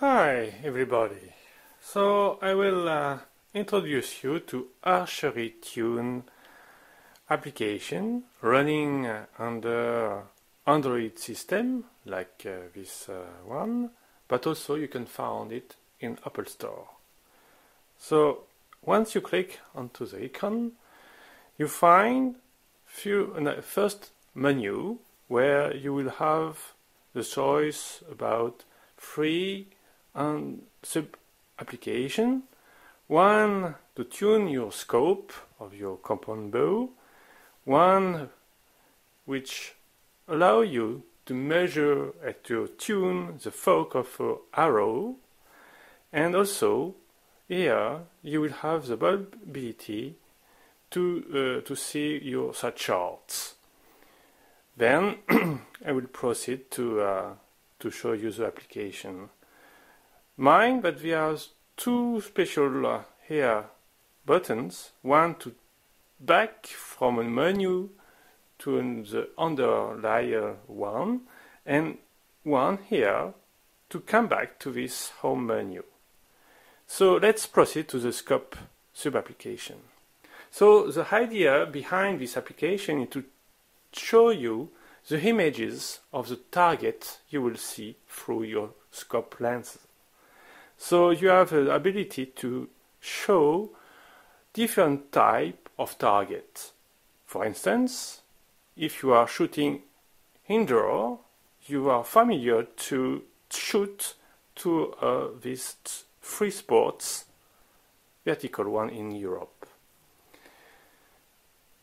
Hi everybody, so I will introduce you to Archery Tune application running under Android system like this one, but also you can find it in Apple Store. So once you click onto the icon, you find first menu where you will have the choice about free and sub-application. One to tune your scope of your compound bow, one which allow you to measure and to tune the fork of your arrow, and also here you will have the ability to see your sight charts. Then I will proceed to show you the application. Mind that there are two special here buttons, one to back from a menu to the underlayer one, and one here to come back to this home menu. So let's proceed to the scope sub-application. So the idea behind this application is to show you the images of the target you will see through your scope lens. So you have the ability to show different type of target. For instance, if you are shooting indoor, you are familiar to shoot to these three spots, vertical one in Europe.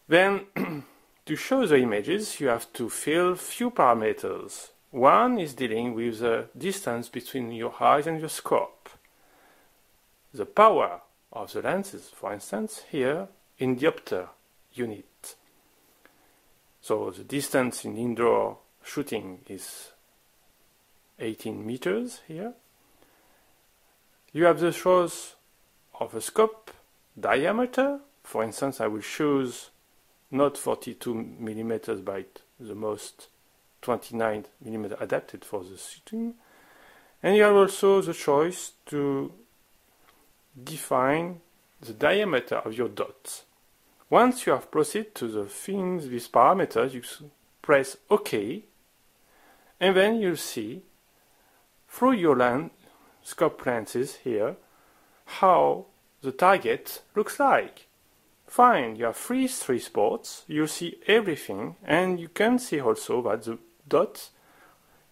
Then to show the images, you have to fill few parameters. One is dealing with the distance between your eyes and your scope. The power of the lenses, for instance, here in diopter unit. So the distance in indoor shooting is 18 meters here. You have the choice of a scope diameter. For instance, I will choose not 42 millimeters by the most 29 mm adapted for the shooting, and you have also the choice to define the diameter of your dots. Once you have proceeded to the things with parameters, you press OK, and then you see through your scope lenses here how the target looks like. Fine, you have three spots, you see everything, and you can see also that the dot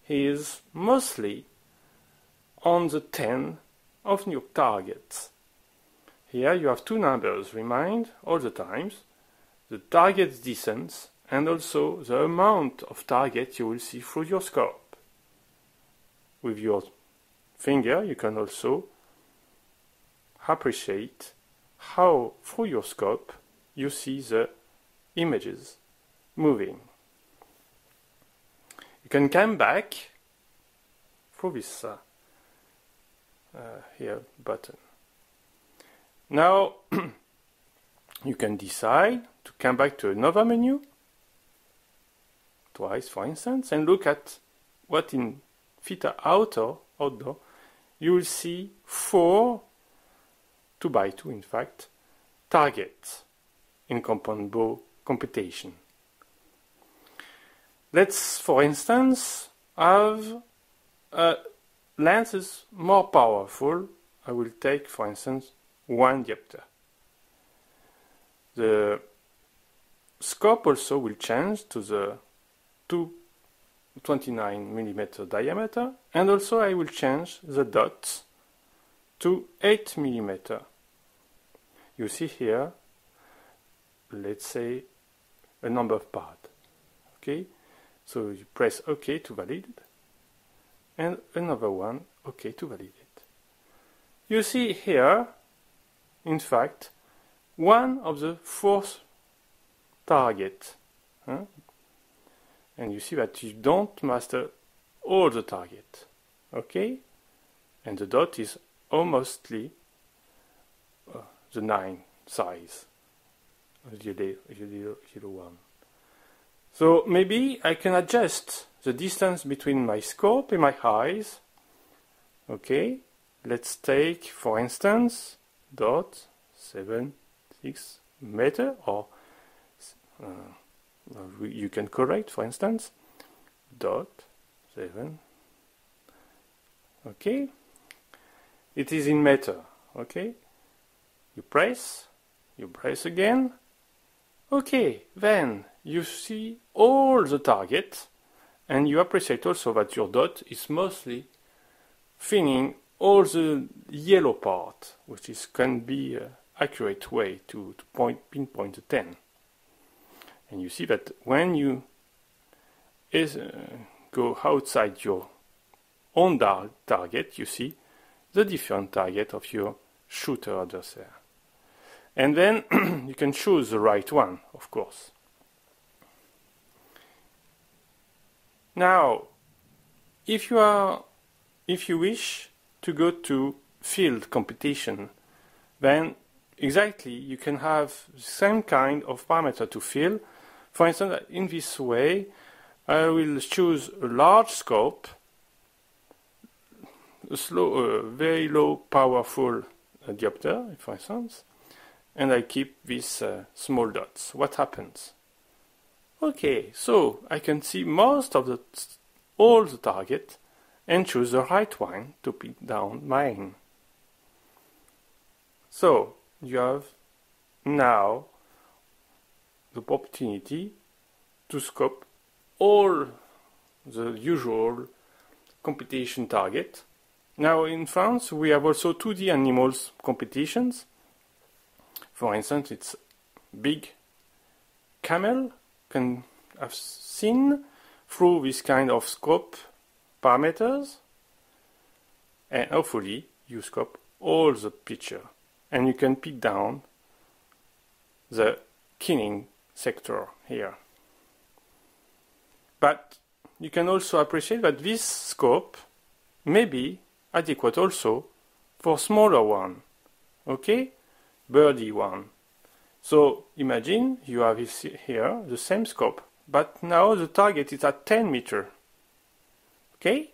is mostly on the 10 of your target. Here you have two numbers, remind all the times, the target's distance and also the amount of target you will see through your scope. With your finger you can also appreciate how through your scope you see the images moving. You can come back through this here button. Now you can decide to come back to another menu twice, for instance, and look at what in FITA outdoor you will see 4 2x2, in fact, targets in compound bow computation. Let's, for instance, have lenses more powerful. I will take, for instance, 1 diopter. The scope also will change to the 29 mm diameter, and also I will change the dots to 8 mm. You see here, let's say, a number of parts. Okay, so you press OK to validate, and another one, OK to validate. You see here, in fact, one of the 4 targets. Huh? And you see that you don't master all the target. Okay, and the dot is almostly the 9 size, the yellow one. So maybe I can adjust the distance between my scope and my eyes Okay, let's take for instance 0.76 meter, or you can correct for instance 0.7. Okay, it is in meter. Okay, you press again. Okay, then you see all the targets, and you appreciate also that your dot is mostly filling all the yellow part, which is can be an accurate way to pinpoint the 10. And you see that when you go outside your own target, you see the different target of your shooter adversary. And then you can choose the right one, of course. Now, if you wish to go to field competition, then exactly you can have the same kind of parameter to fill. For instance, in this way, I will choose a large scope, a very low powerful diopter, for instance, and I keep these small dots. What happens? Okay, so I can see most of all the target and choose the right one to pin down mine. So you have now the opportunity to scope all the usual competition target. Now in France we have also 2D animals competitions. For instance, it's big camel can have seen through this kind of scope parameters, and hopefully you scope all the picture and you can pick down the killing sector here. But you can also appreciate that this scope may be adequate also for smaller one, okay? Birdie one. So imagine you have here the same scope, but now the target is at 10 meters. Okay?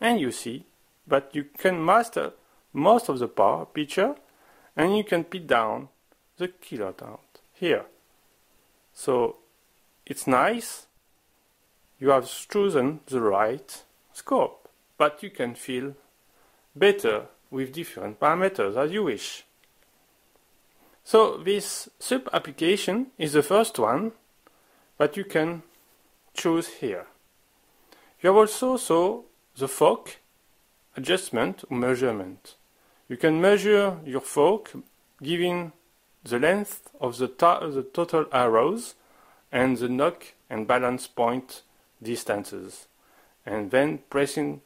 And you see that you can master most of the picture and you can pin down the killer down here. So it's nice, you have chosen the right scope, but you can feel better with different parameters as you wish. So this sub-application is the first one that you can choose here. You have also the FOC adjustment or measurement. You can measure your FOC giving the length of the total arrows and the knock and balance point distances. And then pressing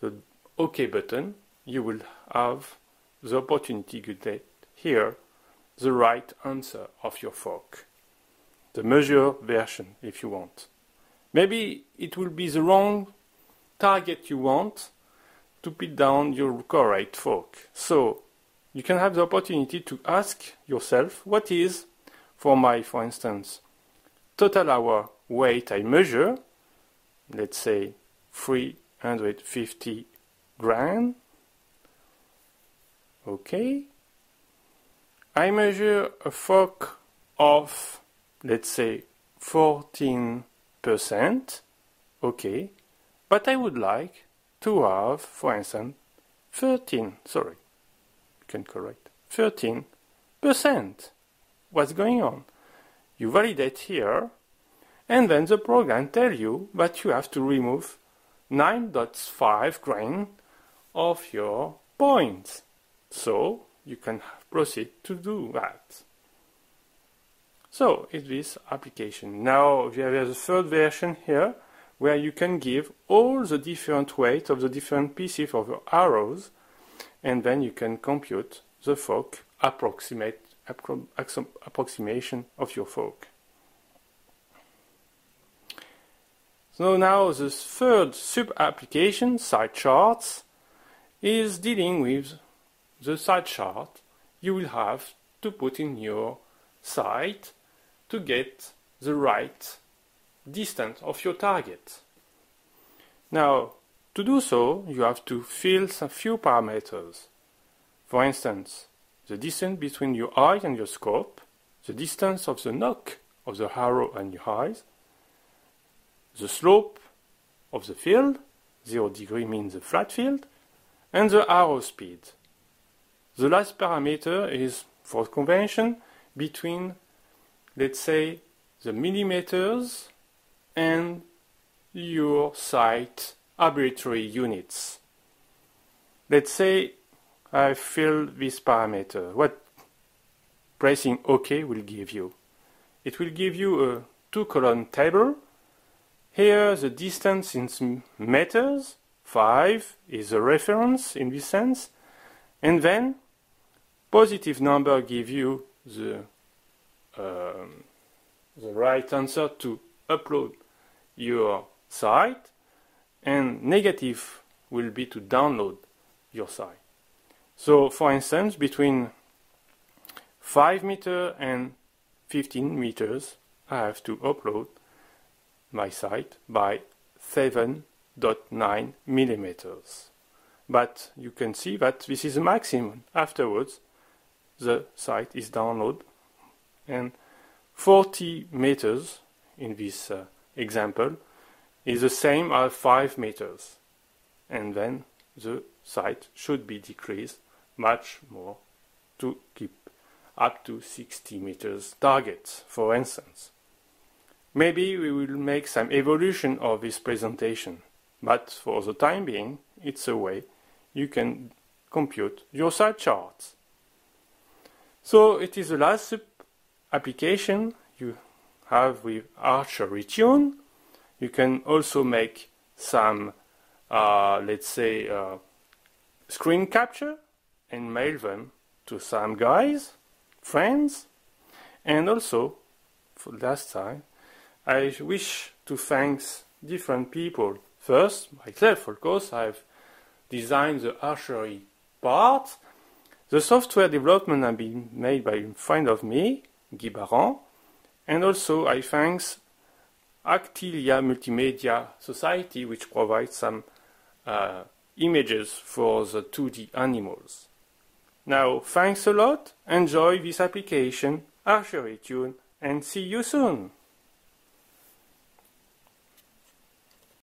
the OK button, you will have the opportunity to get here the right answer of your FOC, the measure version if you want. Maybe it will be the wrong target you want to pin down your correct FOC. So you can have the opportunity to ask yourself, what is for my, for instance, total hour weight I measure, let's say 350 grams. Okay. I measure a FOC of, let's say, 14%, okay, but I would like to have, for instance, 13%. What's going on? You validate here, and then the program tells you that you have to remove 9.5 grain of your points. So you can proceed to do that. So it's this application. Now there is a third version here where you can give all the different weight of the different pieces of your arrows, and then you can compute the FOC approximation of your FOC. So now the third sub-application, side charts, is dealing with the side chart you will have to put in your sight to get the right distance of your target. Now To do so, you have to fill a few parameters. For instance, the distance between your eye and your scope, the distance of the nock of the arrow and your eyes, the slope of the field, 0 degree means the flat field, and the arrow speed. The last parameter is, for convention, between, let's say, the millimeters and your sight arbitrary units. Let's say I fill this parameter. What pressing OK will give you? It will give you a 2-column table. Here the distance in meters, 5 is a reference in this sense, and then positive number give you the right answer to upload your site, and negative will be to download your site. So, for instance, between 5 meters and 15 meters, I have to upload my site by 7.9 millimeters. But you can see that this is a maximum. Afterwards, the site is downloaded, and 40 meters in this example is the same as 5 meters, and then the site should be decreased much more to keep up to 60 meters targets, for instance. Maybe we will make some evolution of this presentation, but for the time being, it's a way you can compute your site charts. So it is the last application you have with Archery Tune. You can also make some, let's say, screen capture and mail them to some guys, friends. And also, for last time, I wish to thank different people. First, myself, of course, I've designed the archery part. The software development has been made by a friend of me, Guy Baron, and also I thank Actilia Multimedia Society, which provides some images for the 2D animals. Now, thanks a lot, enjoy this application, Archery Tune, and see you soon!